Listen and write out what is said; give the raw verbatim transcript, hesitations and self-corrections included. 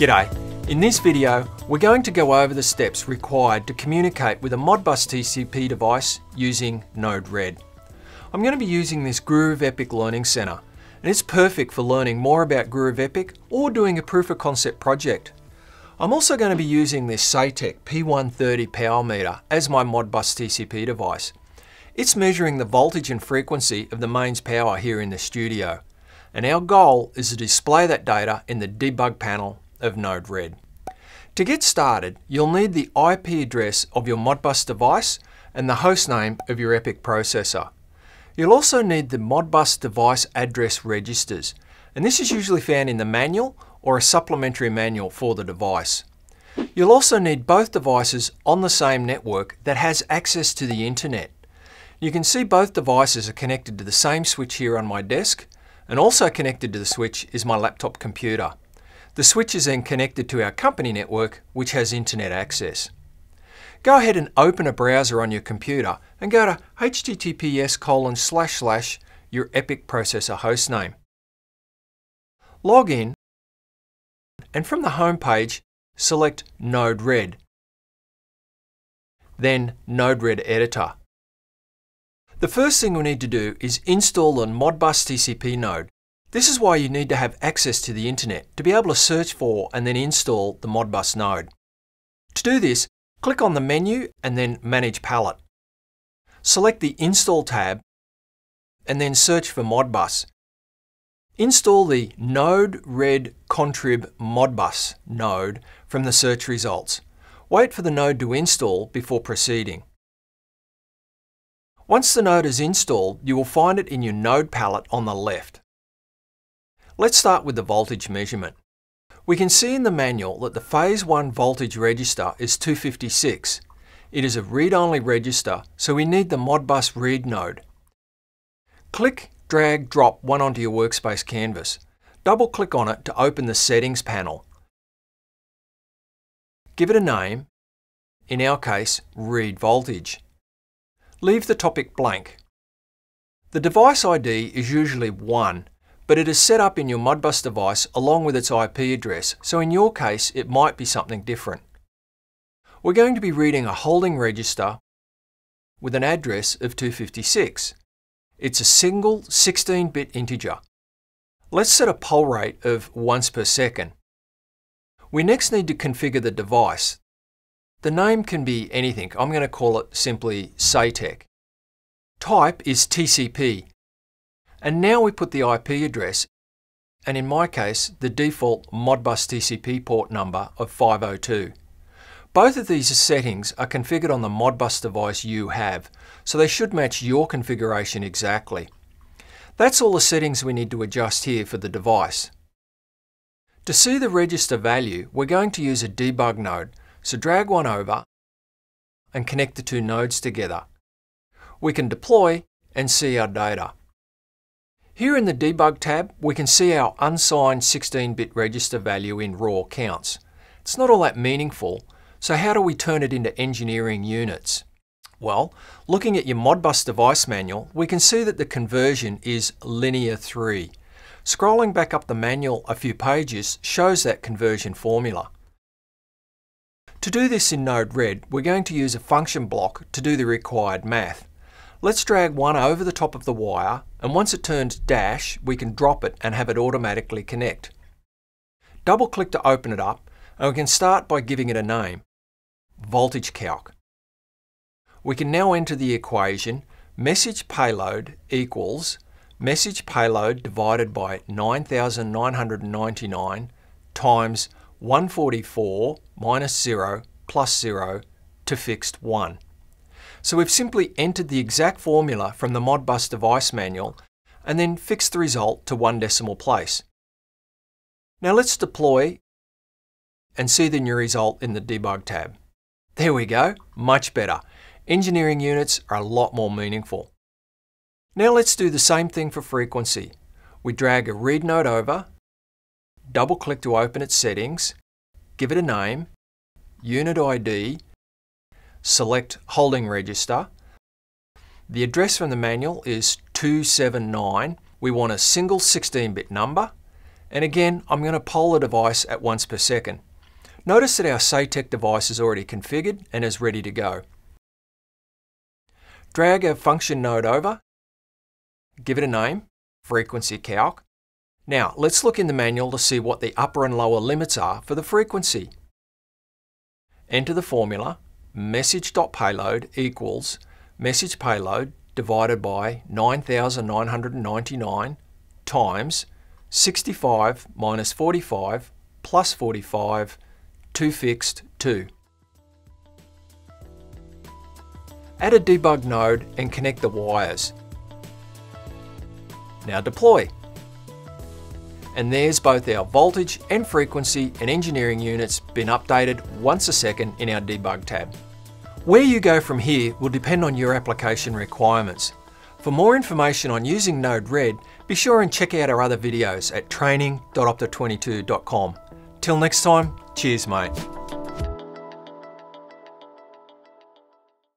G'day. In this video, we're going to go over the steps required to communicate with a Modbus T C P device using Node-RED. I'm going to be using this groov EPIC Learning Center, and it's perfect for learning more about groov EPIC or doing a proof of concept project. I'm also going to be using this Satec P one thirty power meter as my Modbus T C P device. It's measuring the voltage and frequency of the mains power here in the studio, and our goal is to display that data in the debug panel of Node-RED. To get started, you'll need the I P address of your Modbus device and the hostname of your EPIC processor. You'll also need the Modbus device address registers, and this is usually found in the manual or a supplementary manual for the device. You'll also need both devices on the same network that has access to the internet. You can see both devices are connected to the same switch here on my desk, and also connected to the switch is my laptop computer. The switch is then connected to our company network, which has internet access. Go ahead and open a browser on your computer and go to H T T P S colon slash slash your EPIC processor hostname. Log in, and from the home page, select Node-RED, then Node-RED Editor. The first thing we need to do is install the Modbus T C P node. This is why you need to have access to the internet to be able to search for and then install the Modbus node. To do this, click on the menu and then Manage Palette. Select the Install tab and then search for Modbus. Install the Node Red Contrib Modbus node from the search results. Wait for the node to install before proceeding. Once the node is installed, you will find it in your node palette on the left. Let's start with the voltage measurement. We can see in the manual that the phase one voltage register is two fifty-six. It is a read-only register, so we need the Modbus read node. Click, drag, drop one onto your workspace canvas. Double-click on it to open the settings panel. Give it a name, in our case, read voltage. Leave the topic blank. The device I D is usually one, but it is set up in your Modbus device along with its I P address, so in your case it might be something different. We're going to be reading a holding register with an address of two fifty-six. It's a single sixteen bit integer. Let's set a poll rate of once per second. We next need to configure the device. The name can be anything. I'm going to call it simply Satec. Type is T C P. And now we put the I P address, and in my case, the default Modbus T C P port number of five oh two. Both of these settings are configured on the Modbus device you have, so they should match your configuration exactly. That's all the settings we need to adjust here for the device. To see the register value, we're going to use a debug node. So drag one over and connect the two nodes together. We can deploy and see our data. Here in the Debug tab, we can see our unsigned sixteen bit register value in raw counts. It's not all that meaningful, so how do we turn it into engineering units? Well, looking at your Modbus device manual, we can see that the conversion is linear three. Scrolling back up the manual a few pages shows that conversion formula. To do this in Node-RED, we're going to use a function block to do the required math. Let's drag one over the top of the wire, and once it turns dash, we can drop it and have it automatically connect. Double-click to open it up, and we can start by giving it a name, voltage calc. We can now enter the equation, message payload equals message payload divided by nine thousand nine hundred ninety-nine times one forty-four minus zero plus zero to fixed one. So we've simply entered the exact formula from the Modbus device manual and then fixed the result to one decimal place. Now let's deploy and see the new result in the Debug tab. There we go, much better. Engineering units are a lot more meaningful. Now let's do the same thing for frequency. We drag a read node over, double-click to open its settings, give it a name, unit I D, select holding register. The address from the manual is two seven nine. We want a single sixteen bit number, And again, I'm going to poll the device at once per second. Notice that our Satec device is already configured and is ready to go. Drag our function node over, give it a name, frequency calc. Now let's look in the manual to see what the upper and lower limits are for the frequency. Enter the formula message.payload equals message payload divided by nine thousand nine hundred ninety-nine times sixty-five minus forty-five plus forty-five, two fixed, two. Add a debug node and connect the wires. Now deploy. And there's both our voltage and frequency and engineering units been updated once a second in our debug tab. Where you go from here will depend on your application requirements. For more information on using Node-RED, be sure and check out our other videos at training dot opta twenty-two dot com. Till next time, cheers mate.